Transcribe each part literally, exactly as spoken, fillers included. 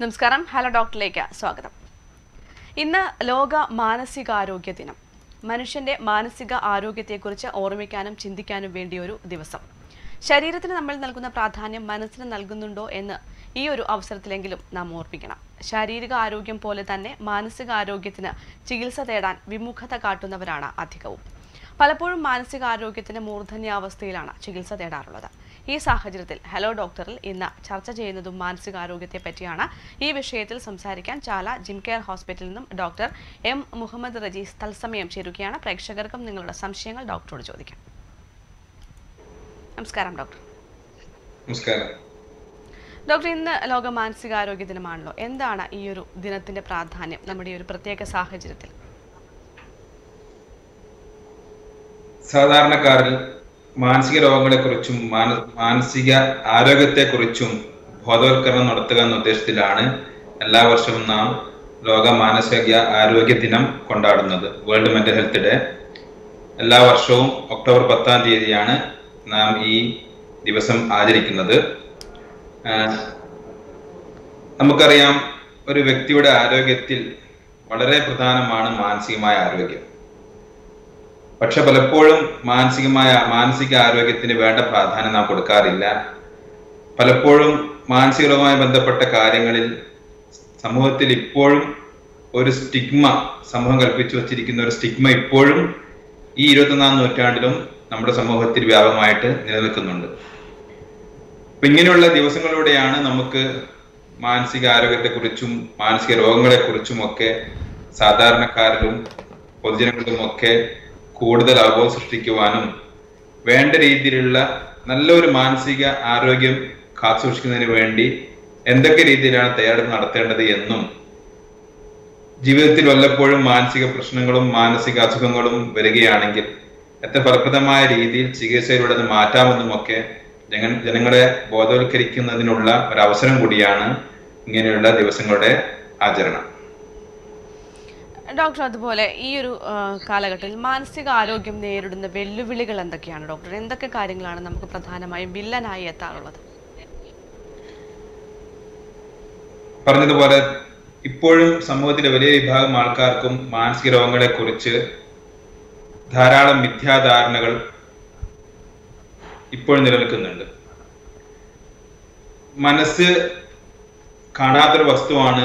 നമസ്കാരം ഹലോ ഡോക്ടറിലേക്ക് സ്വാഗതം. ഇന്ന് ലോക മാനസികാരോഗ്യ ദിനം. മനുഷ്യന്റെ മാനസിക ആരോഗ്യത്തെക്കുറിച്ച് ഓർമ്മിക്കാനും ചിന്തിക്കാനും വേണ്ടിയൊരു ദിവസം. ശരീരത്തിന് നമ്മൾ നൽകുന്ന പ്രാധാന്യം മനസ്സിന് നൽകുന്നുണ്ടോ എന്ന് ഈ ഒരു അവസരത്തിലെങ്കിലും നാം ഓർമ്മിക്കണം. ശാരീരിക ആരോഗ്യം പോലെ തന്നെ മാനസികാരോഗ്യത്തിന് ചികിത്സ തേടാൻ വിമുഖത കാട്ടുന്നവരാണ് അധികവും. പലപ്പോഴും മാനസികാരോഗ്യത്തിന് മൂർധന്യാവസ്ഥയിലാണ് ചികിത്സ തേടാറുള്ളത്. ഈ സാഹചര്യത്തിൽ ഹലോ ഡോക്ടറിൽ ഇന്ന് ചർച്ച ചെയ്യുന്നതും മാനസികാരോഗ്യത്തെ പറ്റിയാണ്. ഈ വിഷയത്തിൽ സംസാരിക്കാൻ ചാല ജിം കെയർ ഹോസ്പിറ്റലിൽ നിന്നും ഡോക്ടർ എം മുഹമ്മദ് റജീസ് തത്സമയം ചേരുകയാണ്. പ്രേക്ഷകർക്കും നിങ്ങളുടെ സംശയങ്ങൾ ഡോക്ടറോട് ചോദിക്കാം. നമസ്കാരം ഡോക്ടർ. നമസ്കാരം ഡോക്ടർ. ഇന്ന് ലോക മാനസികാരോഗ്യ ദിനമാണല്ലോ. എന്താണ് ഈ ഒരു ദിനത്തിന്റെ പ്രാധാന്യം നമ്മുടെ ഈ ഒരു പ്രത്യേക സാഹചര്യത്തിൽ? സാധാരണക്കാരിൽ മാനസിക രോഗങ്ങളെക്കുറിച്ചും മാന മാനസിക ആരോഗ്യത്തെക്കുറിച്ചും ബോധവൽക്കരണം നടത്തുക എന്ന ഉദ്ദേശത്തിലാണ് എല്ലാ വർഷവും നാം ലോക മാനസിക ആരോഗ്യ ദിനം കൊണ്ടാടുന്നത്. വേൾഡ് മെന്റൽ ഹെൽത്ത് ഡേ എല്ലാ വർഷവും ഒക്ടോബർ പത്താം തീയതിയാണ് നാം ഈ ദിവസം ആചരിക്കുന്നത്. നമുക്കറിയാം, ഒരു വ്യക്തിയുടെ ആരോഗ്യത്തിൽ വളരെ പ്രധാനമാണ് മാനസികമായ ആരോഗ്യം. പക്ഷെ പലപ്പോഴും മാനസികമായ മാനസിക ആരോഗ്യത്തിന് വേണ്ട പ്രാധാന്യം നാം കൊടുക്കാറില്ല. പലപ്പോഴും മാനസികവുമായി ബന്ധപ്പെട്ട കാര്യങ്ങളിൽ സമൂഹത്തിൽ ഇപ്പോഴും ഒരു സ്റ്റിഗ്മ, സമൂഹം കൽപ്പിച്ചു വച്ചിരിക്കുന്ന ഒരു സ്റ്റിഗ്മ ഇപ്പോഴും ഈ ഇരുപത്തൊന്നാം നൂറ്റാണ്ടിലും നമ്മുടെ സമൂഹത്തിൽ വ്യാപകമായിട്ട് നിലനിൽക്കുന്നുണ്ട്. അപ്പം ഇങ്ങനെയുള്ള ദിവസങ്ങളിലൂടെയാണ് നമുക്ക് മാനസിക ആരോഗ്യത്തെക്കുറിച്ചും മാനസിക രോഗങ്ങളെക്കുറിച്ചുമൊക്കെ സാധാരണക്കാരിലും പൊതുജനങ്ങളിലുമൊക്കെ കൂടുതൽ അവബോധം സൃഷ്ടിക്കുവാനും വേണ്ട രീതിയിലുള്ള നല്ലൊരു മാനസിക ആരോഗ്യം കാത്തു സൂക്ഷിക്കുന്നതിന് വേണ്ടി എന്തൊക്കെ രീതിയിലാണ് തയ്യാറെടുപ്പ് നടത്തേണ്ടത് എന്നും ജീവിതത്തിൽ വല്ലപ്പോഴും മാനസിക പ്രശ്നങ്ങളും മാനസിക അസുഖങ്ങളും വരികയാണെങ്കിൽ എത്ര ഫലപ്രദമായ രീതിയിൽ ചികിത്സയിലൂടെ അത് മാറ്റാമെന്നുമൊക്കെ ജന ജനങ്ങളെ ബോധവൽക്കരിക്കുന്നതിനുള്ള ഒരു അവസരം കൂടിയാണ് ഇങ്ങനെയുള്ള ദിവസങ്ങളുടെ ആചരണം. ഡോക്ടർ, അതുപോലെ ഈ ഒരു കാലഘട്ടത്തിൽ മാനസിക ആരോഗ്യം നേരിടുന്ന വെല്ലുവിളികൾ എന്തൊക്കെയാണ് ഡോക്ടർ? എന്തൊക്കെ കാര്യങ്ങളാണ് നമുക്ക് പ്രധാനമായും വില്ലനായി എത്താറുള്ളത്? പറഞ്ഞതുപോലെ ഇപ്പോഴും സമൂഹത്തിലെ വലിയ വിഭാഗം ആൾക്കാർക്കും മാനസിക രോഗങ്ങളെ കുറിച്ച് ധാരാളം മിഥ്യാധാരണകൾ ഇപ്പോഴും നിലനിൽക്കുന്നുണ്ട്. മനസ്സ് കാണാത്തൊരു വസ്തുവാണ്,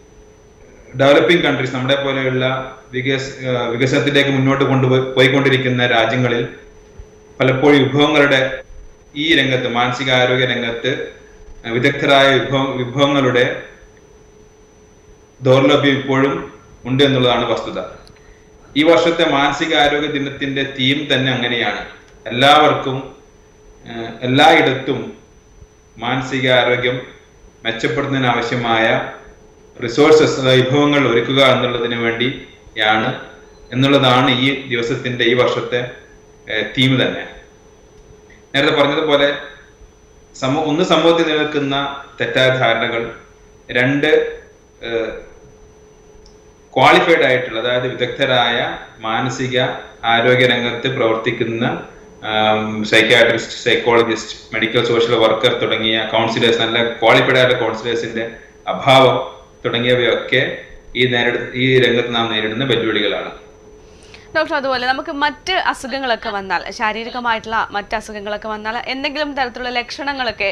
ഡെവലപ്പിംഗ് കൺട്രീസ്, നമ്മുടെ പോലെയുള്ള വികസ വികസനത്തിലേക്ക് മുന്നോട്ട് കൊണ്ടുപോയി പോയിക്കൊണ്ടിരിക്കുന്ന രാജ്യങ്ങളിൽ പലപ്പോഴും വിഭവങ്ങളുടെ ഈ രംഗത്ത് മാനസികാരോഗ്യ രംഗത്ത് വിദഗ്ധരായ വിഭവ വിഭവങ്ങളുടെ ദൗർലഭ്യം ഇപ്പോഴും ഉണ്ട് എന്നുള്ളതാണ് വസ്തുത. ഈ വർഷത്തെ മാനസികാരോഗ്യ ദിനത്തിന്റെ തീം തന്നെ അങ്ങനെയാണ്. എല്ലാവർക്കും എല്ലായിടത്തും മാനസികാരോഗ്യം മെച്ചപ്പെടുത്തുന്നതിനാവശ്യമായ റിസോഴ്സസ്, വിഭവങ്ങൾ ഒരുക്കുക എന്നുള്ളതിന് വേണ്ടിയാണ് എന്നുള്ളതാണ് ഈ ദിവസത്തിന്റെ ഈ വർഷത്തെ തീം തന്നെ. നേരത്തെ പറഞ്ഞതുപോലെ സമൂഹ ഒന്ന് സമൂഹത്തിൽ നിലനിൽക്കുന്ന തെറ്റായ ധാരണകൾ, രണ്ട് ക്വാളിഫൈഡ് ആയിട്ടുള്ള അതായത് വിദഗ്ധരായ മാനസിക ആരോഗ്യ രംഗത്ത് പ്രവർത്തിക്കുന്ന psychiatrist, psychologist, medical social worker തുടങ്ങിയ കൗൺസിലേഴ്സ്, നല്ല ക്വാളിഫൈഡ് ആയിട്ടുള്ള കൗൺസിലേഴ്സിന്റെ അഭാവം തുടങ്ങിയവയൊക്കെ ഈ ഈ രംഗത്ത് നാം നേരിടുന്ന വെല്ലുവിളികളാണ്. ഡോക്ടർ, അതുപോലെ നമുക്ക് മറ്റ് അസുഖങ്ങളൊക്കെ വന്നാൽ, ശാരീരികമായിട്ടുള്ള മറ്റ് അസുഖങ്ങളൊക്കെ വന്നാൽ എന്തെങ്കിലും തരത്തിലുള്ള ലക്ഷണങ്ങളൊക്കെ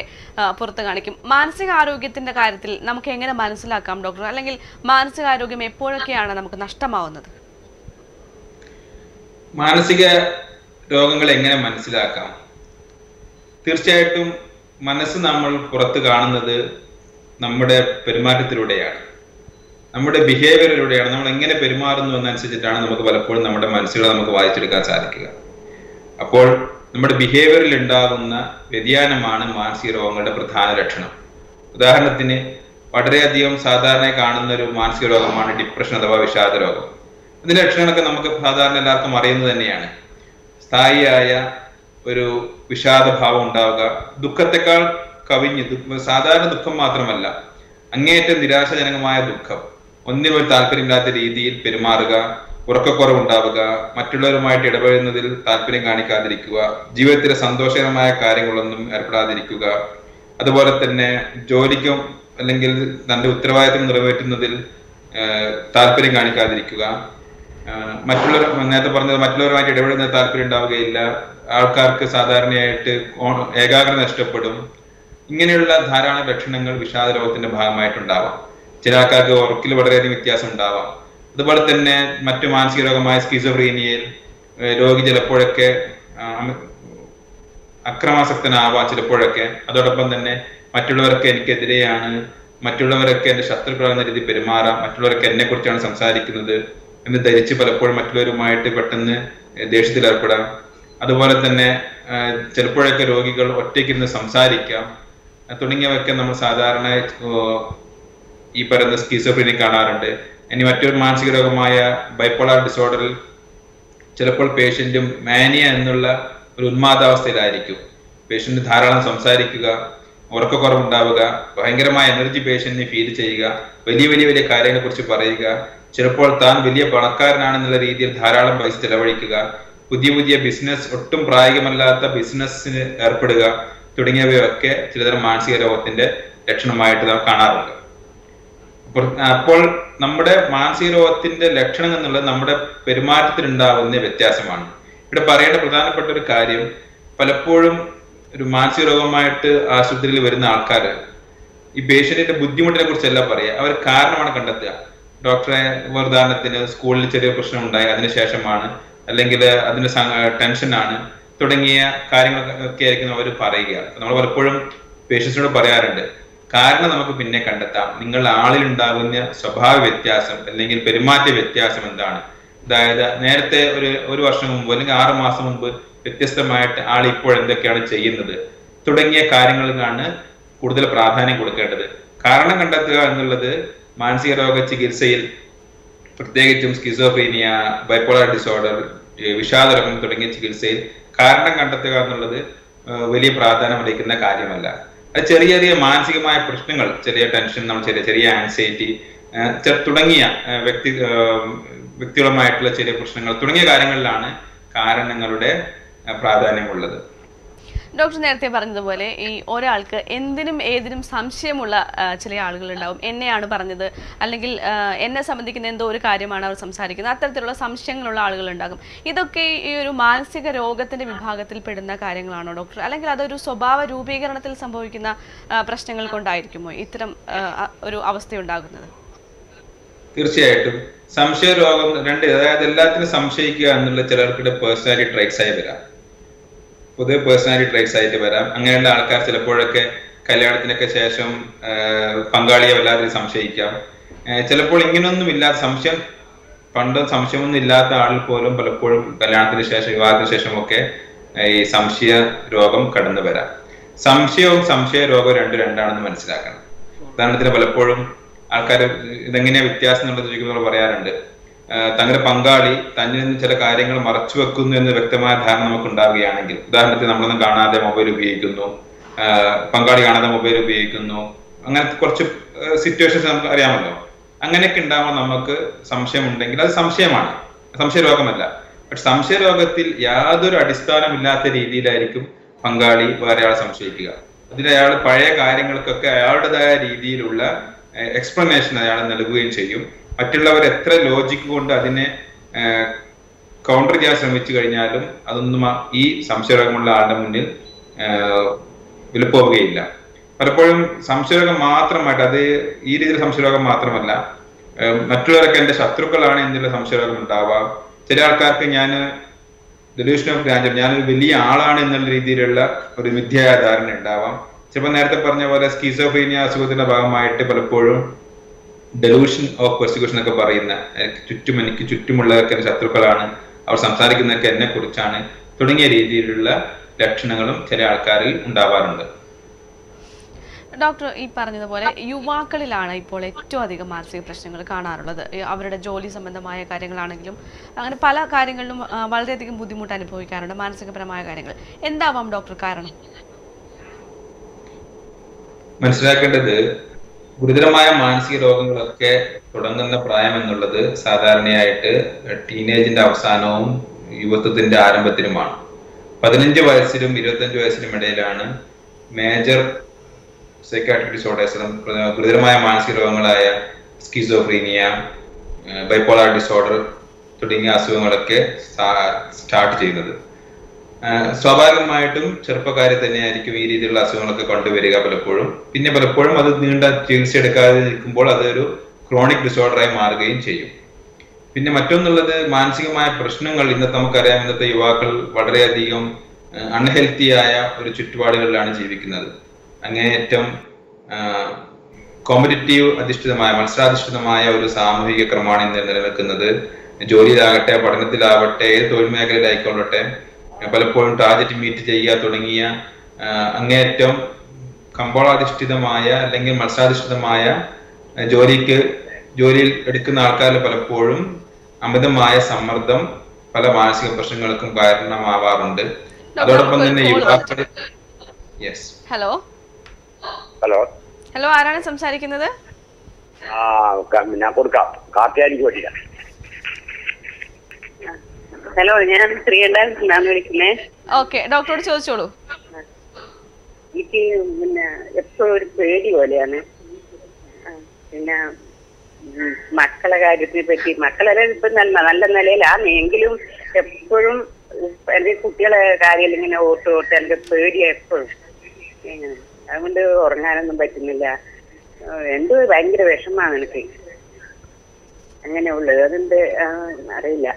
പുറത്തു കാണിക്കും. മാനസികാരോഗ്യത്തിന്റെ കാര്യത്തിൽ നമുക്ക് എങ്ങനെ മനസ്സിലാക്കാം ഡോക്ടർ? അല്ലെങ്കിൽ മാനസികാരോഗ്യം എപ്പോഴൊക്കെയാണ് നമുക്ക് നഷ്ടമാവുന്നത്? മാനസിക രോഗങ്ങൾ എങ്ങനെ മനസ്സിലാക്കാം? തീർച്ചയായിട്ടും മനസ്സ് നമ്മൾ പുറത്ത് കാണുന്നത് നമ്മുടെ പെരുമാറ്റത്തിലൂടെയാണ്, നമ്മുടെ ബിഹേവിയറിലൂടെയാണ്. നമ്മൾ എങ്ങനെ പെരുമാറുന്നു എന്നനുസരിച്ചിട്ടാണ് നമുക്ക് പലപ്പോഴും നമ്മുടെ മനസ്സുകളെ നമുക്ക് വായിച്ചെടുക്കാൻ സാധിക്കുക. അപ്പോൾ നമ്മുടെ ബിഹേവിയറിൽ ഉണ്ടാകുന്ന വ്യതിയാനമാണ് മാനസിക രോഗങ്ങളുടെ പ്രധാന ലക്ഷണം. ഉദാഹരണത്തിന് വളരെയധികം സാധാരണയായി കാണുന്ന ഒരു മാനസിക രോഗമാണ് ഡിപ്രഷൻ അഥവാ വിഷാദ രോഗം. ഇതിന്റെ ലക്ഷണങ്ങളൊക്കെ നമുക്ക് സാധാരണ എല്ലാവർക്കും അറിയുന്നത് തന്നെയാണ്. സ്ഥായിയായ ഒരു വിഷാദഭാവം ഉണ്ടാവുക, ദുഃഖത്തെക്കാൾ കവിഞ്ഞ് സാധാരണ ദുഃഖം മാത്രമല്ല, അങ്ങേയറ്റം നിരാശാജനകമായ ദുഃഖം, ഒന്നിനും ഒരു താല്പര്യമില്ലാത്ത രീതിയിൽ പെരുമാറുക, ഉറക്കക്കുറവുണ്ടാവുക, മറ്റുള്ളവരുമായിട്ട് ഇടപെടുന്നതിൽ താല്പര്യം കാണിക്കാതിരിക്കുക, ജീവിതത്തിലെ സന്തോഷകരമായ കാര്യങ്ങളൊന്നും ഏർപ്പെടാതിരിക്കുക, അതുപോലെ തന്നെ ജോലിക്കും അല്ലെങ്കിൽ തൻ്റെ ഉത്തരവാദിത്തം നിറവേറ്റുന്നതിൽ താല്പര്യം കാണിക്കാതിരിക്കുക, മറ്റുള്ളവർ നേരത്തെ പറഞ്ഞത് മറ്റുള്ളവരുമായിട്ട് ഇടപെടുന്ന താല്പര്യം ഉണ്ടാവുകയില്ല, ആൾക്കാർക്ക് സാധാരണയായിട്ട് ഏകാഗ്രത നഷ്ടപ്പെടും. ഇങ്ങനെയുള്ള ധാരാളം ലക്ഷണങ്ങൾ വിഷാദ രോഗത്തിന്റെ ഭാഗമായിട്ടുണ്ടാവാം. ചില ആൾക്കാർക്ക് ഉറക്കിൽ വളരെയധികം വ്യത്യാസം ഉണ്ടാവാം. അതുപോലെ തന്നെ മറ്റു മാനസിക രോഗമായ സ്കിസോഫ്രീനിയയിൽ രോഗി ചിലപ്പോഴൊക്കെ അക്രമാസക്തനാവാം, ചിലപ്പോഴൊക്കെ അതോടൊപ്പം തന്നെ മറ്റുള്ളവരൊക്കെ എനിക്കെതിരെയാണ്, മറ്റുള്ളവരൊക്കെ എൻ്റെ ശത്രുക്കളാകുന്ന രീതി പെരുമാറാം, മറ്റുള്ളവരൊക്കെ എന്നെ കുറിച്ചാണ് സംസാരിക്കുന്നത് എന്ന് ധരിച്ച് പലപ്പോഴും മറ്റുള്ളവരുമായിട്ട് പെട്ടെന്ന് ദേഷ്യത്തിലേർപ്പെടാം. അതുപോലെ തന്നെ ചിലപ്പോഴൊക്കെ രോഗികൾ ഒറ്റയ്ക്കിരുന്ന് സംസാരിക്കാം തുടങ്ങിയവയൊക്കെ നമ്മൾ സാധാരണ ഈ പറയുന്ന സ്കിസോഫ്രീനിയ കാണാറുണ്ട്. ഇനി മറ്റൊരു മാനസിക രോഗമായ ബൈപോളാർ ഡിസോർഡറിൽ ചിലപ്പോൾ പേഷ്യൻറ്റും മാനിയ എന്നുള്ള ഒരു ഉന്മാദാവസ്ഥയിലായിരിക്കും. പേഷ്യൻ്റ് ധാരാളം സംസാരിക്കുക, ഉറക്കക്കുറവുണ്ടാവുക, ഭയങ്കരമായ എനർജി പേഷ്യൻറ്റിന് ഫീൽ ചെയ്യുക, വലിയ വലിയ വലിയ കാര്യങ്ങളെക്കുറിച്ച് പറയുക, ചിലപ്പോൾ താൻ വലിയ പണക്കാരനാണെന്നുള്ള രീതിയിൽ ധാരാളം പൈസ ചെലവഴിക്കുക, പുതിയ പുതിയ ബിസിനസ്, ഒട്ടും പ്രായോഗികമല്ലാത്ത ബിസിനസ്സിന് ഏർപ്പെടുക തുടങ്ങിയവയൊക്കെ ചിലതരം മാനസിക രോഗത്തിൻ്റെ ലക്ഷണമായിട്ട് നാം കാണാറുണ്ട്. അപ്പോൾ നമ്മുടെ മാനസിക രോഗത്തിന്റെ ലക്ഷണം എന്നുള്ളത് നമ്മുടെ പെരുമാറ്റത്തിലുണ്ടാവുന്ന വ്യത്യാസമാണ്. ഇവിടെ പറയേണ്ട പ്രധാനപ്പെട്ട ഒരു കാര്യം, പലപ്പോഴും ഒരു മാനസിക രോഗമായിട്ട് ആശുപത്രിയിൽ വരുന്ന ആൾക്കാർ ഈ പേഷ്യന്റിന്റെ ബുദ്ധിമുട്ടിനെ കുറിച്ചല്ല പറയുക, അവർ കാരണമാണ് കണ്ടെത്തുക. ഡോക്ടറെ ഉദാഹരണത്തിന് സ്കൂളിൽ ചെറിയ പ്രശ്നം ഉണ്ടായി, അതിനുശേഷമാണ്, അല്ലെങ്കിൽ അതിന് ടെൻഷനാണ് തുടങ്ങിയ കാര്യങ്ങളൊക്കെ ആയിരിക്കും അവർ പറയുക. നമ്മൾ പലപ്പോഴും പേഷ്യൻസിനോട് പറയാറുണ്ട്, കാരണം നമുക്ക് പിന്നെ കണ്ടെത്താം, നിങ്ങൾ ആളിലുണ്ടാകുന്ന സ്വഭാവ വ്യത്യാസം അല്ലെങ്കിൽ പെരുമാറ്റ വ്യത്യാസം എന്താണ്. അതായത് നേരത്തെ ഒരു ഒരു വർഷം മുമ്പ് അല്ലെങ്കിൽ ആറു മാസം മുമ്പ് വ്യത്യസ്തമായിട്ട് ആൾ ഇപ്പോൾ എന്തൊക്കെയാണ് ചെയ്യുന്നത് തുടങ്ങിയ കാര്യങ്ങളിലാണ് കൂടുതൽ പ്രാധാന്യം കൊടുക്കേണ്ടത്. കാരണം കണ്ടെത്തുക എന്നുള്ളത് മാനസിക രോഗ ചികിത്സയിൽ പ്രത്യേകിച്ചും സ്കിസോഫ്രീനിയ, ബൈപോളാർ ഡിസോർഡർ, വിഷാദരോഗം തുടങ്ങിയ ചികിത്സയിൽ കാരണം കണ്ടെത്തുക എന്നുള്ളത് വലിയ പ്രാധാന്യം അർഹിക്കുന്ന കാര്യമല്ല. അത് ചെറിയ ചെറിയ മാനസികമായ പ്രശ്നങ്ങൾ, ചെറിയ ടെൻഷൻ, നമ്മൾ ചെറിയ ചെറിയ ആൻസൈറ്റി തുടങ്ങിയ വ്യക്തി വ്യക്തികളുമായിട്ടുള്ള ചെറിയ പ്രശ്നങ്ങൾ തുടങ്ങിയ കാര്യങ്ങളിലാണ് കാരണങ്ങളുടെ പ്രാധാന്യമുള്ളത്. ഡോക്ടർ നേരത്തെ പറഞ്ഞതുപോലെ ഈ ഒരാൾക്ക് എന്തിനും ഏതിനും സംശയമുള്ള ചില ആളുകളുണ്ടാവും. എന്നെയാണ് പറഞ്ഞത്, അല്ലെങ്കിൽ എന്നെ സംബന്ധിക്കുന്ന എന്തോ ഒരു കാര്യമാണ് അവർ സംസാരിക്കുന്നത്, അത്തരത്തിലുള്ള സംശയങ്ങളുള്ള ആളുകളുണ്ടാകും. ഇതൊക്കെ ഈ ഒരു മാനസിക രോഗത്തിൻ്റെ വിഭാഗത്തിൽ പെടുന്ന കാര്യങ്ങളാണോ ഡോക്ടർ, അല്ലെങ്കിൽ അതൊരു സ്വഭാവ രൂപീകരണത്തിൽ സംഭവിക്കുന്ന പ്രശ്നങ്ങൾ കൊണ്ടായിരിക്കുമോ ഇത്തരം ഒരു അവസ്ഥയുണ്ടാകുന്നത്? തീർച്ചയായിട്ടും സംശയ രോഗം രണ്ട്, അതായത് എല്ലാത്തിനും സംശയിക്കുക എന്നുള്ള ചിലർക്കിടെ പേഴ്സണാലിറ്റി ട്രൈറ്റ്സ് ആയി വരാം, പൊതുവെ പേഴ്സണാലിറ്റി ട്രൈറ്റ്സ് ആയിട്ട് വരാം. അങ്ങനെയുള്ള ആൾക്കാർ ചിലപ്പോഴൊക്കെ കല്യാണത്തിനൊക്കെ ശേഷം പങ്കാളിയെ വല്ലാതെ സംശയിക്കാം. ചിലപ്പോൾ ഇങ്ങനൊന്നും ഇല്ലാത്ത സംശയം, പണ്ട് സംശയമൊന്നും ഇല്ലാത്ത ആളിൽ പോലും പലപ്പോഴും കല്യാണത്തിന് ശേഷം, വിവാഹത്തിന് ശേഷമൊക്കെ ഈ സംശയ രോഗം കടന്നു വരാം. സംശയവും സംശയ രോഗവും രണ്ടും രണ്ടാണെന്ന് മനസ്സിലാക്കണം. ഉദാഹരണത്തിന് പലപ്പോഴും ആൾക്കാർ ഇതെങ്ങനെയാ വ്യത്യാസം എന്നുള്ളത് ചോദിക്കുന്നവർ പറയാറുണ്ട്, തങ്ങളുടെ പങ്കാളി തന്നിൽ നിന്ന് ചില കാര്യങ്ങൾ മറച്ചു വെക്കുന്നു എന്ന് വ്യക്തമായ ധാരണ നമുക്ക് ഉണ്ടാവുകയാണെങ്കിൽ, ഉദാഹരണത്തിന് നമ്മളൊന്നും കാണാതെ മൊബൈൽ ഉപയോഗിക്കുന്നു, പങ്കാളി കാണാതെ മൊബൈൽ ഉപയോഗിക്കുന്നു, അങ്ങനത്തെ കുറച്ച് സിറ്റുവേഷൻസ് നമുക്ക് അറിയാമല്ലോ. അങ്ങനെയൊക്കെ ഉണ്ടാവുമ്പോൾ നമുക്ക് സംശയം ഉണ്ടെങ്കിൽ അത് സംശയമാണ്, സംശയ രോഗമല്ല. പക്ഷെ സംശയ രോഗത്തിൽ യാതൊരു അടിസ്ഥാനമില്ലാത്ത രീതിയിലായിരിക്കും പങ്കാളി വേറെ ആളെ സംശയിക്കുക. അതിൽ അയാൾ പഴയ കാര്യങ്ങൾക്കൊക്കെ അയാളുടേതായ രീതിയിലുള്ള എക്സ്പ്ലനേഷൻ അയാൾ നൽകുകയും ചെയ്യും. മറ്റുള്ളവർ എത്ര ലോജിക്ക് കൊണ്ട് അതിനെ കൗണ്ടർ ചെയ്യാൻ ശ്രമിച്ചു കഴിഞ്ഞാലും അതൊന്നും ഈ സംശയരോഗമുള്ള ആളുടെ മുന്നിൽ വിലപ്പോവുകയില്ല. പലപ്പോഴും സംശയരോഗം മാത്രമായിട്ട്, അത് ഈ രീതിയിൽ സംശയരോഗം മാത്രമല്ല, മറ്റുള്ളവരൊക്കെ എൻ്റെ ശത്രുക്കളാണ് എന്നുള്ള സംശയരോഗം ഉണ്ടാവാം. ചില ആൾക്കാർക്ക് ഞാൻ ഡെലൂഷൻ ഓഫ് ഗ്രാൻഡർ, ഞാനൊരു വലിയ ആളാണ് എന്നുള്ള രീതിയിലുള്ള ഒരു മിഥ്യയായ ധാരണ ഉണ്ടാവാം. ചിലപ്പോൾ നേരത്തെ പറഞ്ഞ പോലെ സ്കിസോഫ്രീനിയ അസുഖത്തിന്റെ ഭാഗമായിട്ട് പലപ്പോഴും ഡെലൂഷൻ ഓഫ് പെർസിക്യൂഷൻ ഒക്കെ പറയുന്ന, എനിക്ക് ചുറ്റും എനിക്ക് ചുറ്റുമുള്ളവരൊക്കെ എൻ്റെ ശത്രുക്കളാണ്, അവർ സംസാരിക്കുന്നതൊക്കെ എന്നെ കുറിച്ചാണ് തുടങ്ങിയ രീതിയിലുള്ള ലക്ഷണങ്ങളും ചില ആൾക്കാരിൽ ഉണ്ടാവാറുണ്ട്. Doctor, you Yumakalana, Poletto, the Marcy, President Kana, our Jolis and the Maya Karangalanagum, and Pala Karangal, Valdetic Budimutanipo, Canada, Mansaka Pramaya Karangal. In the Vam, Doctor Karan Mansaka, Gudrama, Mansi, Rogan, Rodangan, the Prime and Nulada, Sadarnia, teenage in the Avsano, Yuvathin Daram Batriman. Padaninja Vasidim, Miratan Javasid Medalana, Major. Psychiatric disorders, schizophrenia, bipolar disorder, start ചെയ്യുന്നത് സ്വാഭാവികമായിട്ടും ചെറുപ്പക്കാരെ തന്നെ ആയിരിക്കും ഈ രീതിയിലുള്ള അസുഖങ്ങളൊക്കെ കൊണ്ടുവരിക പലപ്പോഴും പിന്നെ പലപ്പോഴും അത് നീണ്ട ചികിത്സ എടുക്കാതെ ഇരിക്കുമ്പോൾ അതൊരു ക്രോണിക് ഡിസോർഡർ ആയി മാറുകയും ചെയ്യും പിന്നെ മറ്റൊന്നുള്ളത് മാനസികമായ പ്രശ്നങ്ങൾ ഇന്നത്തെ നമുക്കറിയാം ഇന്നത്തെ യുവാക്കൾ വളരെ അധികം അൺഹെൽത്തി ആയ ഒരു ചുറ്റുപാടുകളിലാണ് ജീവിക്കുന്നത് Angetum uh, competitive Adishthamaya, Mansradishthamaya, or Samuhi Kraman in the Narakanada, Jodi Lagata, Patanatila, Tay, Tolmaker, Dicolotem, Palapon Tajit meet Jaya, Tolingia, Angetum, Kambola Dishthamaya, Langan Mansradishthamaya, Jodi Jodi Edikanaka, Palaporum, Amadamaya Samardam, Palamanasi, a personal comparison of Avarunde. Yes. Hello. Hello. Hello, Arana is Samsari. Ah, I'm not going to Hello, I'm three and I'm okay, Doctor Chocholo. It is episode radio. Makala is repeated. Makala is not I wonder or not the Batinilla. And do a angry Veshman and things. And then I will learn the Arilla.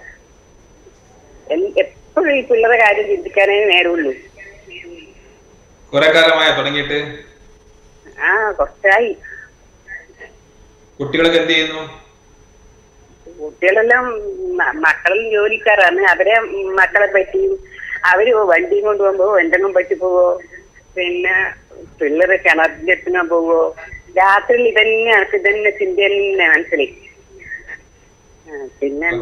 And a pretty pillar guided in the cannon air will lose. Coracala, I putting it. Ah, got right. Cutilla Cantino. When Pillar cannot get in a bow, the after living accident is Indian and Anthony. Finland,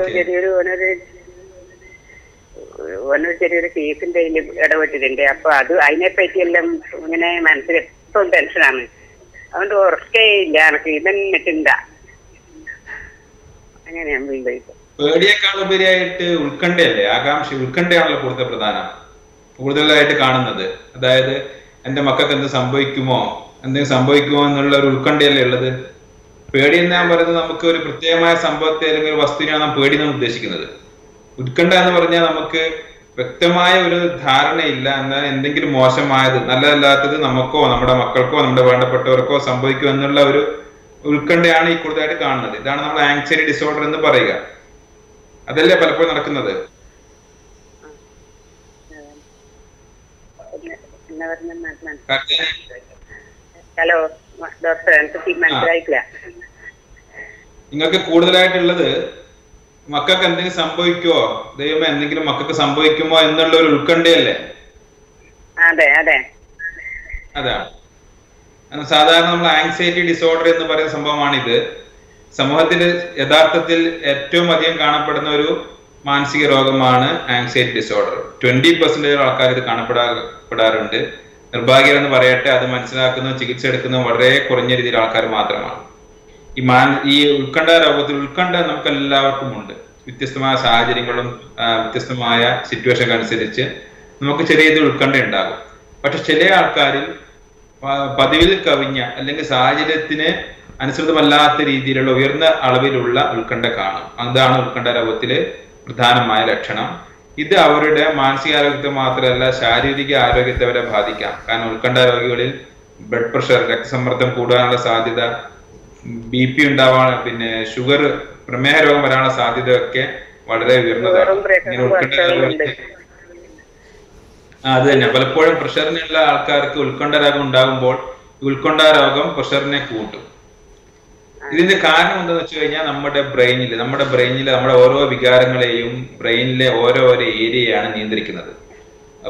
one of the case in the elevated in their father. I never tell them when I am answered. So that's ramen. I don't stay down even in that. I am being late. Perdia can't be at Ulkande. Agam, she will condemn the Pradana. Udalite Kanada, the and the Makakan the Samboy Kumo, and then Samboy Kuan Ulkandel. Perdian number the Namakuri Pratema, Samba Telemir Vastina, Perdinum Desikanada. Udkanda Navarana Namaka, Pratama, Dharana, and then Mosamai, Nala, the Namako, Namada Makarko, and the Vandapatorko, Samboy Kuan Lauru, Ulkandani Kurda Kanada, Dana anxiety disorder and the Parega. Adela Palapanakana. Hello, Doctor Anthony Mandrakla. You know, the Kudalite leather Maka contains Samboyko, the man Nigra Maka Samboykumo and the Lurukandele. Ada, Ada. And Sadanam anxiety disorder in the Parasambamani there. Samohatil Yadatil at two Madian Kana Padanaru, Mansi Rogamana, anxiety disorder. Twenty percent are carried the Kanapada. The Bagger and the Vareta, the Mansanakano, Chikitakano, Vare, Corneri, the Alcar Matraman. Iman E. Ulkanda, Ulkanda, Namkala Kumunda, with Testama Sajaringalum, Testamaya, situation considered, Nokachere, the Ulkanda. But Chele Alcaril, Padil Cavina, Lengasaj, Tine, and Sudamalatri, the Lovirna, Alavirula, Ulkanda Kana, and the Ulkanda Ravatile, Pradana Maya Chanam. This is the Mansi Aragata Matrala, Shari Aragata Hadika, and Ulkanda blood pressure, Rexamartham Pudana Sadida, B P and Davan, sugar, Primero Marana Sadida, whatever you know. The Nepal Port pressure Nilla Alkar, Ulkanda Ragun downboard, Ulkanda Ragam, pressure neck wood. In the car, the China numbered a brain, the number of brain, the number of Vigar and Layum, brain lay over over eighty and in the Rikanada.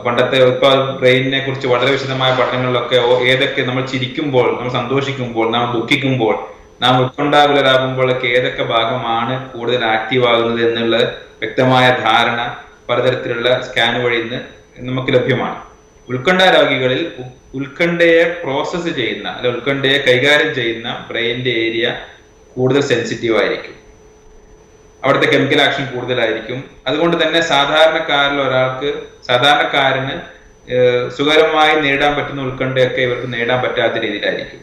Pandate brain ne kurch whatever is the my partner look or either number chirikum ball, number Sandoshicum ball, now Bukikum ball. Now Kunda Rabumbola Keda Kabagaman, Kuda active Agulanilla, Vectamaya Dharana, further thriller, scan over in the Makilapuman. Ulkunda Ragigal, Ulkunda process Jaina, Ulkunda Kaigar Jaina, brain the area, Kuda sensitive Iricum. Out of the chemical action for the Lyricum. Other one to then a Sadhana Karl or Alka, Sadhana Karana, Sugaramai, Neda, but Nulkanda, Kaver, Neda, but at the Lyricum.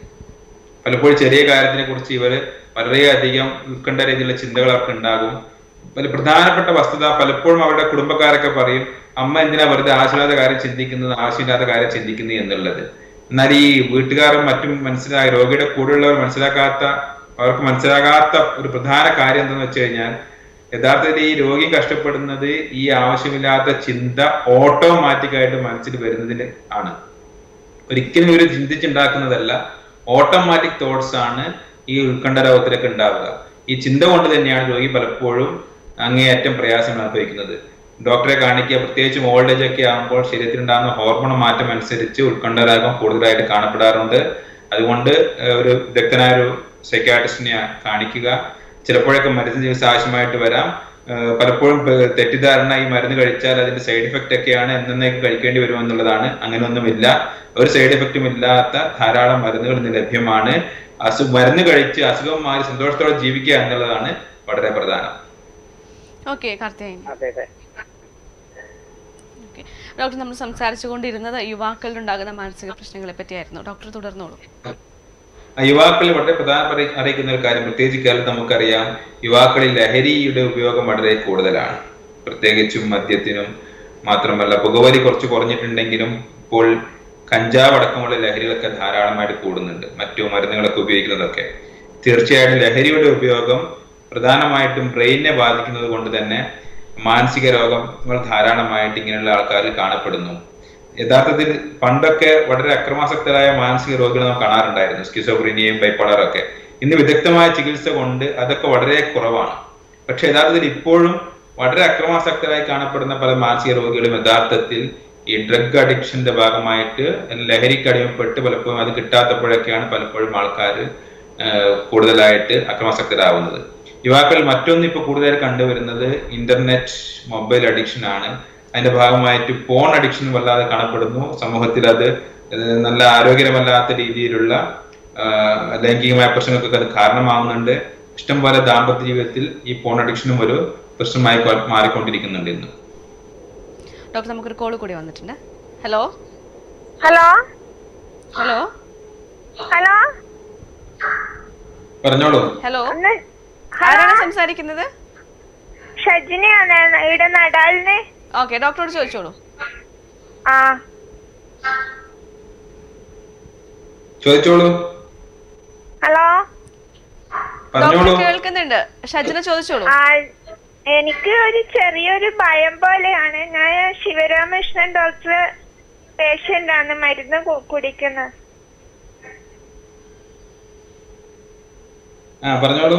Palapur Cherea Garden could see where Maria Diam, Ulkanda, the Chindala Kandagum. Palapurana Pata Vastada, Palapur, Mavada Kurumbakaraka Parim, Amma and the Ashala, the Garage Chindik and the Ashina, the Garage Chindik in the end of the leather. Nari, Witgar, Matum, Mansila, Roget, Kudal, Mansila Kata, or Mansagata, Padana Karian, the China. That the Rogi Castapadana, E. Avashimila, the Chinda, automatic item Mansil Vedan Anna. Rikin with Chindichindakana, automatic thoughts on you Kandara Kandava. Each in the one to the Nyan Rogi Palapurum, Angi atem prayas and Apakanade. Doctor Kaniki, Patechum, old age, Kampor, Shiritrindana, Hormon Matam and Seritu, Kandaraga, Kodra, Kanapada on there. I wonder, Decanaro. Psychiatrist Nia Kanikiga, Chiraporica medicine is Ashmai to Vera, Parapur Tetidarna, Maranagar, the side effect Takiana, and then I can do it on the Ladana, Angan the Milla, or side effect to Millata, Harada, Maranur, and the Lepiamane, Asu Maranagarichi, Asu Maris, and Dorthor, G V K, and the Ladana, or Rapardana. Okay, Kartain. Okay. Doctor Namu Samsarchon did another Uvakal and Daga Marcia Pristinga Petier, Doctor Tudor. യുവാക്കളിൽ വളരെ പ്രധാനമായി അറിയിക്കുന്ന ഒരു കാര്യം പ്രത്യേകിച്ച് കേരളത്തിൽ നമുക്കറിയാം യുവാക്കളിൽ ലഹരിയുടെ ഉപയോഗം വളരെ കൂടുതലാണ് പ്രത്യേകിച്ചും മദ്യത്തിനും മാത്രമല്ല പുകവലി കുറച്ച് കുറഞ്ഞിട്ടുണ്ടെങ്കിലും ഇപ്പോൾ കഞ്ചാവ് അടക്കമുള്ള ലഹരികളൊക്കെ ധാരാളമായി കൂടുന്നുണ്ട് മറ്റു മരുന്നുകളൊക്കെ ഉപയോഗിക്കുന്നതൊക്കെ തീർച്ചയായും ലഹരിയുടെ ഉപയോഗം പ്രധാനമായിട്ടും ബ്രെയിനെ ബാധിക്കുന്നതുകൊണ്ട് തന്നെ മാനസിക രോഗങ്ങൾ ധാരാളമായിട്ട് ഇങ്ങനെയുള്ള ആൾക്കാരിൽ കാണപ്പെടുന്നു Pandake, whatever Akramasakara, Mansi Rogan of Kanaranda, schizophrenia, bipolar. In the Vidakama Chigilsa one day, other Kodre Koravana. But Shadar the Ripurum, whatever Akramasakara Kanapurna Palamansi Rogan, Madatatil, a drug addiction, the Bagamite, and Lahiri Kadim Pertable, the Kitata Purakan, Palapur Malkar, Kodalite, Akramasakara. You are called Matuni Pukuda Kanda with another internet mobile addiction. And the Bahamai to porn addiction Valla Kanapurno, Samohatila, Nala Rogamala, the Rula, Lanking my personal Karna Mountain, Stambara Dampati Vetil, E. porn addiction numero, person my called Maricontican. Doctor Makakolo could on the Tina. Hello? Hello? Hello? Hello? Hello? Hello? Hello? Hello? Hello? Okay, doctor, Chocho. Ah, Chocho. Hello, Doctor Kelkanda. Shajana Chocho. I am a cherry and I am a Shiva doctor patient and I did not go Kudikana. Ah, Parnolo.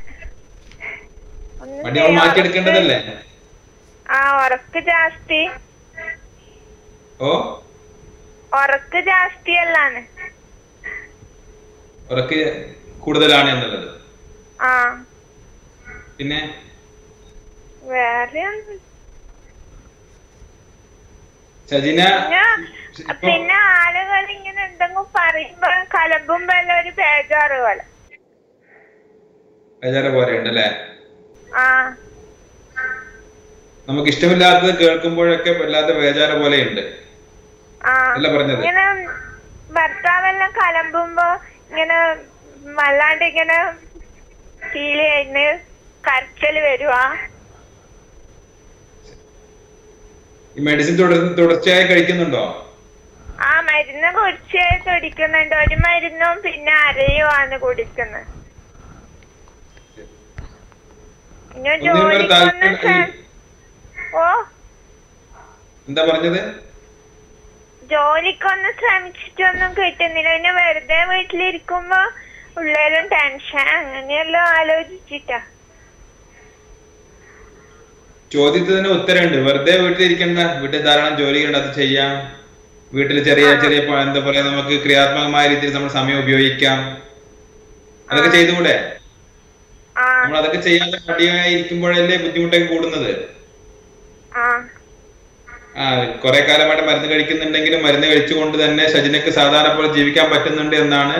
But you market can the land. Ah, or a Kajasti. Oh, or a Kajasti land. Or a Kudalan in the leather. Ah, in a where? Sajina? A pinna, I was in the Mupari, Kalabumba, Pajarwal. Ah, we still have the girl combo kept another Vajar of Valente. Ah, you know, Bartavan and Kalambumbo, you know, Malandi, you know, Kili, you know, Kartel Vedua. ഈ medicine തുടർച്ചയായി കഴിക്കുന്നുണ്ടോ? ആ മരുന്ന് തുടർച്ചയായി കുടിക്കുന്നുണ്ട്. ഒരു മരുന്നും പിന്നെ അരയുമാണ് കുടിക്കുന്നത്. എന്താ പറഞ്ഞത്? ജോലിക്കൊന്നും ശ്രമിച്ചിട്ടൊന്നും കിട്ടുന്നില്ല. പിന്നെ വെറുതെ വീട്ടിലിരിക്കുമ്പോ ഉള്ളേലും ടെൻഷൻ അങ്ങനെയെല്ലാം ആലോചിച്ചിട്ടാ. ചോദ്യത്തിന് ഉത്തരമുണ്ട്. വെറുതെ വീട്ടിലിരിക്കണ്ട, വീട്ടിൽ ധാരാളം ജോലികളുണ്ട്, അത് ചെയ്യാം. വീട്ടിൽ ചെറിയ ചെറിയ എന്താ പറയാ, നമുക്ക് ക്രിയാത്മകമായ രീതിയിൽ നമ്മൾ സമയം ഉപയോഗിക്കാം. അതൊക്കെ ചെയ്തുകൂടെ? നമ്മൾ അതൊക്കെ ചെയ്യാതെ മടിയായിരിക്കുമ്പോഴല്ലേ ബുദ്ധിമുട്ടൊക്കെ കൂടുന്നത്. ആ കുറെ കാലമായിട്ട് മരുന്ന് കഴിക്കുന്നുണ്ടെങ്കിലും മരുന്ന് കഴിച്ചുകൊണ്ട് തന്നെ ഷജിനക്ക് സാധാരണ പോലെ ജീവിക്കാൻ പറ്റുന്നുണ്ട് എന്നാണ്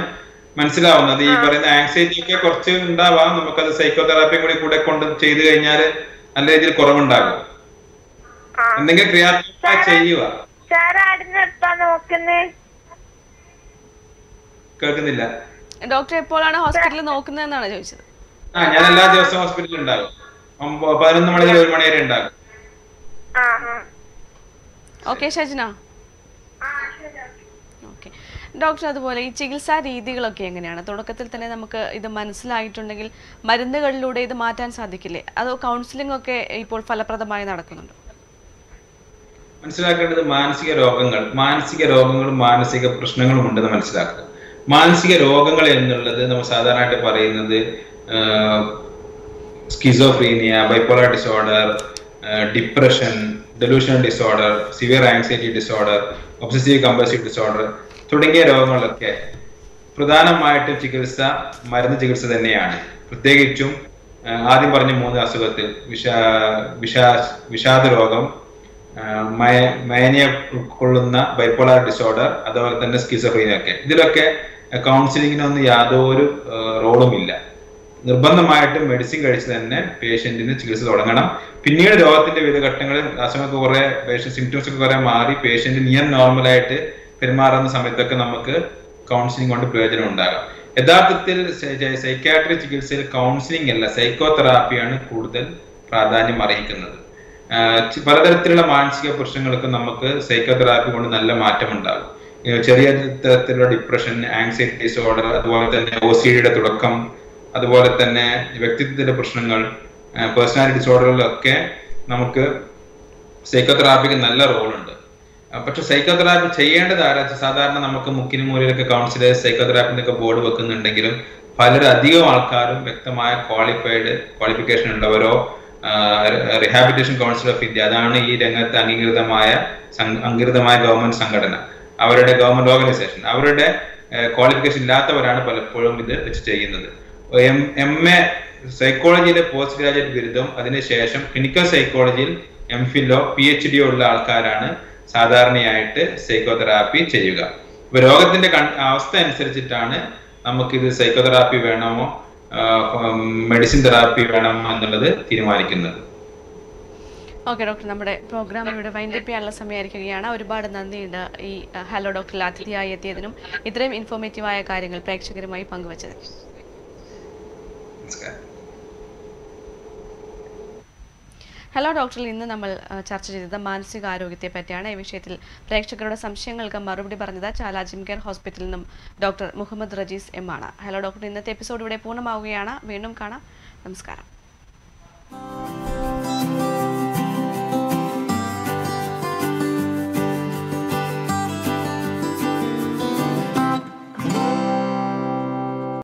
മനസ്സിലാവുന്നത്. ഈ പറയുന്ന ആൻസൈറ്റി ഒക്കെ കുറച്ച് ഉണ്ടാവാം, നമുക്കത് സൈക്കോതെറാപ്പിയും കൂടി കൂടെ കൊണ്ട് ചെയ്ത് കഴിഞ്ഞാൽ നല്ല രീതിയിൽ കുറവുണ്ടാകും. എന്തെങ്കിലും ക്രിയാത്മക ചെയ്യുക. കേൾക്കുന്നില്ല ഡോക്ടർ. എപ്പോഴാണ് ഹോസ്പിറ്റലിൽ നോക്കുന്നതെന്നാണ് ചോദിച്ചത്. ആ ഞാൻ എല്ലാ ദിവസവും ഹോസ്പിറ്റലിൽ ഉണ്ടാകും. പതിനൊന്ന് മണി ഒരു മണി വരെ ഉണ്ടാകും. ഓക്കെ ഷജ്ന. ഓക്കെ ഡോക്ടർ, അതുപോലെ ഈ ചികിത്സാ രീതികളൊക്കെ എങ്ങനെയാണ്? തുടക്കത്തിൽ തന്നെ നമുക്ക് ഇത് മനസ്സിലായിട്ടുണ്ടെങ്കിൽ മരുന്നുകളിലൂടെ ഇത് മാറ്റാൻ സാധിക്കില്ലേ? അതോ കൗൺസിലിംഗ് ഒക്കെ ഇപ്പോൾ ഫലപ്രദമായി നടക്കുന്നുണ്ടോ? മനസ്സിലാക്കേണ്ടത് മാനസിക രോഗങ്ങൾ, മാനസിക രോഗങ്ങളും മാനസിക പ്രശ്നങ്ങളും ഉണ്ടെന്ന് മനസ്സിലാക്കുക. മാനസിക രോഗങ്ങൾ എന്നുള്ളത് നമ്മൾ സാധാരണയായിട്ട് പറയുന്നത് schizophrenia, bipolar disorder, depression, delusional disorder, severe anxiety disorder, obsessive compulsive disorder തുടങ്ങിയ രോഗങ്ങളൊക്കെ പ്രധാനമായിട്ടും ചികിത്സ മരുന്ന് ചികിത്സ തന്നെയാണ്. പ്രത്യേകിച്ചും ആദ്യം പറഞ്ഞ മൂന്ന് അസുഖത്തിൽ വിഷാ വിഷാ വിഷാദ രോഗം, മയ മയനെ ഉൾക്കൊള്ളുന്ന ബൈപോളാർ ഡിസോർഡർ, അതുപോലെ തന്നെ സ്കിസോഫ്രീനിയൊക്കെ, ഇതിലൊക്കെ കൗൺസിലിങ്ങിനൊന്നും യാതൊരു റോളുമില്ല. നിർബന്ധമായിട്ടും മെഡിസിൻ കഴിച്ച് തന്നെ പേഷ്യന്റിന് ചികിത്സ തുടങ്ങണം. പിന്നീട് രോഗത്തിന്റെ വിവിധ ഘട്ടങ്ങളിൽ അസുഖമൊക്കെ കുറെ പേഷ്യൻ സിംറ്റംസ് ഒക്കെ കുറെ മാറി പേഷ്യന്റ് നിയർ നോർമലായിട്ട് പെരുമാറുന്ന സമയത്തൊക്കെ നമുക്ക് കൗൺസിലിംഗ് കൊണ്ട് പ്രയോജനം ഉണ്ടാകാം. യഥാർത്ഥത്തിൽ സൈക്യാട്രി ചികിത്സയിൽ കൗൺസിലിംഗ് അല്ല, സൈക്കോ തെറാപ്പിയാണ് കൂടുതൽ പ്രാധാന്യം അർഹിക്കുന്നത്. പലതരത്തിലുള്ള മാനസിക പ്രശ്നങ്ങൾക്ക് നമുക്ക് സൈക്കോ തെറാപ്പി കൊണ്ട് നല്ല മാറ്റം ഉണ്ടാകും. ചെറിയ തരത്തിലുള്ള ഡിപ്രഷൻ, ആൻസൈറ്റി ഡിസോർഡർ, അതുപോലെ തന്നെ ഒസിഡിയുടെ തുടക്കം, അതുപോലെ തന്നെ വ്യക്തിത്വത്തിന്റെ പ്രശ്നങ്ങൾ, പേഴ്സണാലിറ്റി ഡിസോർഡറുകളിലൊക്കെ നമുക്ക് സൈക്കോ തെറാപ്പിക്ക് നല്ല റോളുണ്ട്. പക്ഷെ സൈക്കോ തെറാപ്പി ചെയ്യേണ്ടത് ആരാ? സാധാരണ നമുക്ക് മുക്കിനും മൂലയിലൊക്കെ കൗൺസിലേഴ്സ് സൈക്കോ തെറാപ്പിന്റെ ഒക്കെ ബോർഡ് വെക്കുന്നുണ്ടെങ്കിലും പലരധികം ആൾക്കാരും വ്യക്തമായ ക്വാളിഫൈഡ് ക്വാളിഫിക്കേഷൻ ഉള്ളവരോ റിഹാബിലിറ്റേഷൻ കൗൺസിൽ ഓഫ് ഇന്ത്യ, അതാണ് ഈ രംഗത്ത് അംഗീകൃതമായ അംഗീകൃതമായ ഗവൺമെന്റ് സംഘടന, അവരുടെ ഗവൺമെന്റ് ഓർഗനൈസേഷൻ, അവരുടെ ക്വാളിഫിക്കേഷൻ ഇല്ലാത്തവരാണ് പലപ്പോഴും ഇത് വെച്ച് ചെയ്യുന്നത്. എം എം എ സൈക്കോളജിയിലെ പോസ്റ്റ് ഗ്രാജുവേറ്റ് ബിരുദം, അതിനുശേഷം ക്ലിനിക്കൽ സൈക്കോളജിയിൽ എം ഫിലോ പി എച്ച് ഡിയോ ഉള്ള ആൾക്കാരാണ് സാധാരണയായിട്ട് സൈക്കോതെറാപ്പി ചെയ്യുക. ഇപ്പൊ രോഗത്തിന്റെ അവസ്ഥ അനുസരിച്ചിട്ടാണ് നമുക്കിത് സൈക്കോതെറാപ്പി വേണമോ മെഡിസിൻ തെറാപ്പി വേണമോ എന്നുള്ളത് തീരുമാനിക്കുന്നത്. ഓക്കെ ഡോക്ടർ, നമ്മുടെ പ്രോഗ്രാം ഇവിടെ വൈൻഡപ്പ് ചെയ്യാനുള്ള സമയമായിരിക്കുകയാണ്. ഒരുപാട് നന്ദിയുണ്ട് ഈ ഹലോ ഡോക്ടറിൽ അതിഥിയായി എത്തിയതിനും ഇത്രയും ഇൻഫോർമേറ്റീവായ കാര്യങ്ങൾ പ്രേക്ഷകരുമായി പങ്കുവച്ചതിനും. ഹലോ ഡോക്ടർ, ഇന്ന് നമ്മൾ ചർച്ച ചെയ്തത് മാനസികാരോഗ്യത്തെ പറ്റിയാണ്. ഈ വിഷയത്തിൽ പ്രേക്ഷകരുടെ സംശയങ്ങൾക്ക് മറുപടി പറഞ്ഞത് ചാല ജിം കെയർ ഹോസ്പിറ്റലിൽ നിന്നും ഡോക്ടർ മുഹമ്മദ് റജീസ് എം ആണ്. ഹലോ ഡോക്ടർ, ഇന്നത്തെ എപ്പിസോഡ് ഇവിടെ പൂർണ്ണമാവുകയാണ്. വീണ്ടും കാണാം. നമസ്കാരം.